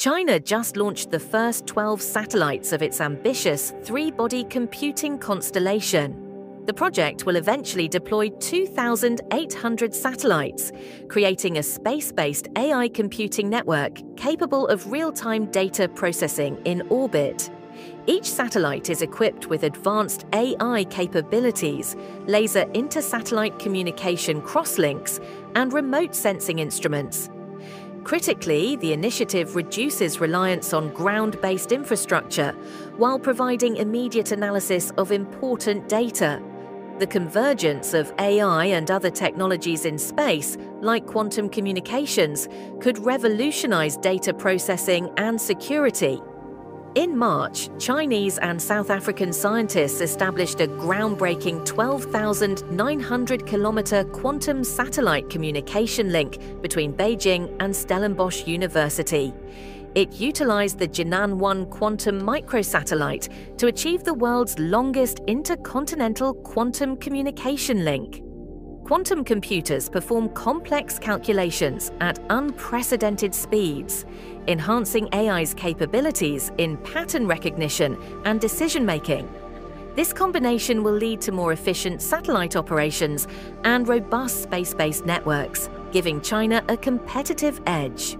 China just launched the first 12 satellites of its ambitious three-body computing constellation. The project will eventually deploy 2,800 satellites, creating a space-based AI computing network capable of real-time data processing in orbit. Each satellite is equipped with advanced AI capabilities, laser inter-satellite communication crosslinks, and remote sensing instruments. Critically, the initiative reduces reliance on ground-based infrastructure while providing immediate analysis of important data. The convergence of AI and other technologies in space, like quantum communications, could revolutionize data processing and security. In March, Chinese and South African scientists established a groundbreaking 12,900-kilometer quantum satellite communication link between Beijing and Stellenbosch University. It utilized the Jinan-1 quantum microsatellite to achieve the world's longest intercontinental quantum communication link. Quantum computers perform complex calculations at unprecedented speeds, enhancing AI's capabilities in pattern recognition and decision-making. This combination will lead to more efficient satellite operations and robust space-based networks, giving China a competitive edge.